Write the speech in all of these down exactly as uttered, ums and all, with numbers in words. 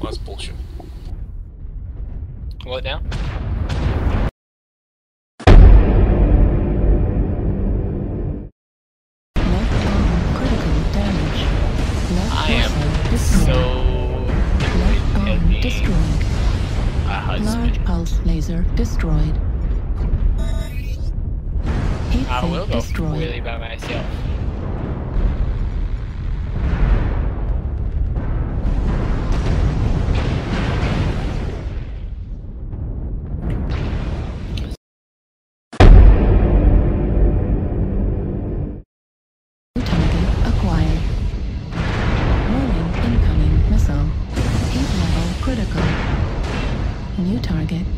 Well, that's bullshit. Roll it down. I am so annoyed at being a husband. Large pulse laser destroyed. I will go really by myself.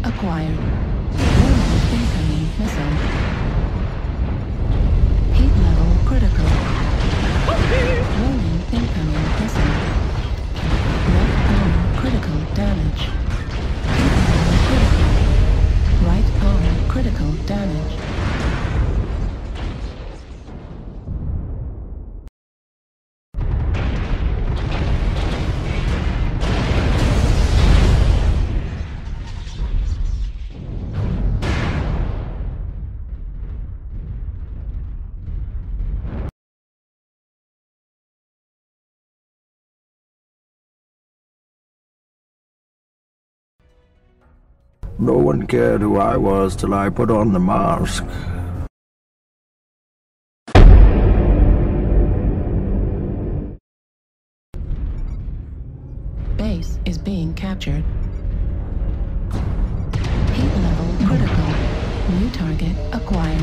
Acquired. Incoming missile. Heat level critical. Rolling incoming missile. Left arm critical damage. Heat level critical. Right arm critical damage. No one cared who I was till I put on the mask. Base is being captured. Heat level critical. New target acquired.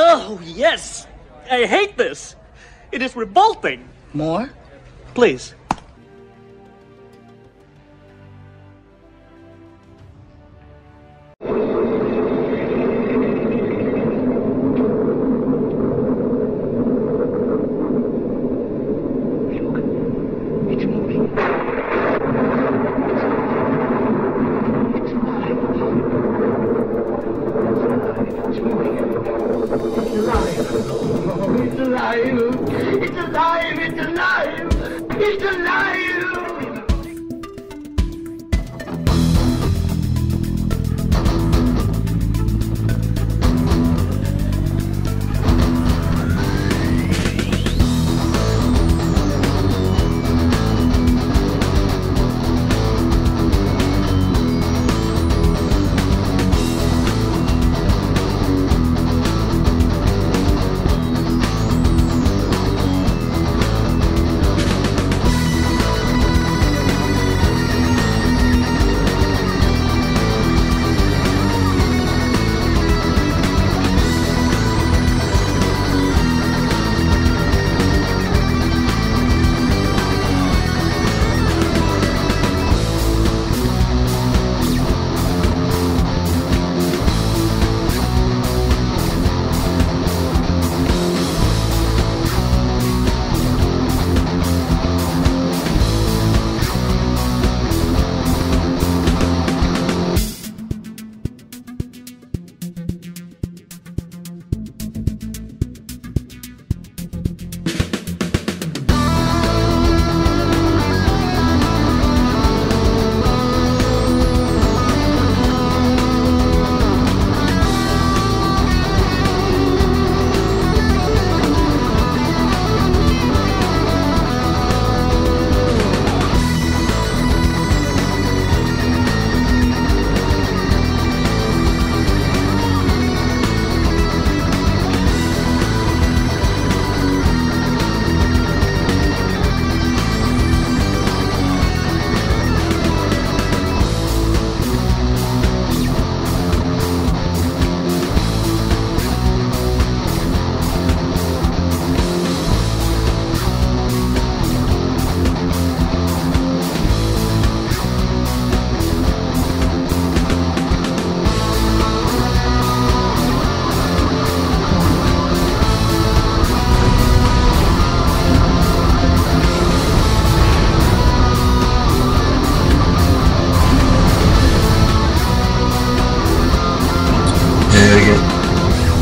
Oh, yes! I hate this! It is revolting! More? Please. It's alive! It's alive! It's alive! It's alive!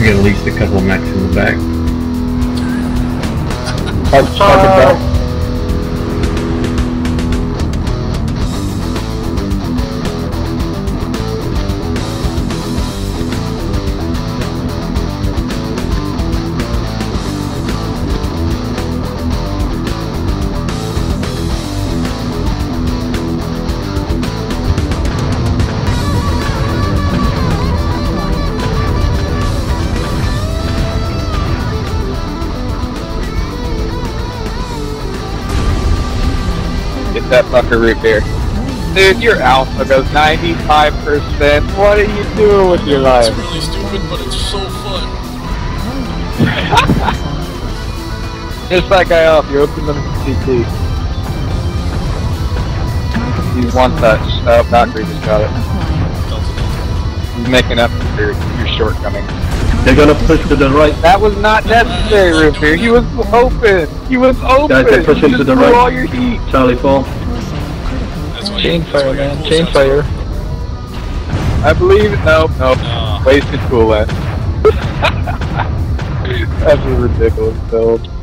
We got at least a couple of mechs in the back. Park, park uh, it back. That fucker root beer. Dude, your alpha goes ninety-five percent. What are you doing with your life? It's really stupid, but it's so fun. Just that guy off, you open them to C T. He's one touch. Oh, Valkyrie just got it. He's making up for your, your shortcomings. They're gonna push to the right. That was not necessary, root beer. He was open. He was open. Guys, they're pushing to the right. All your heat. Charlie, fall. Chainfire, man. Chainfire. I believe it. Nope, nope. No. Wasted cool last. That's a ridiculous build.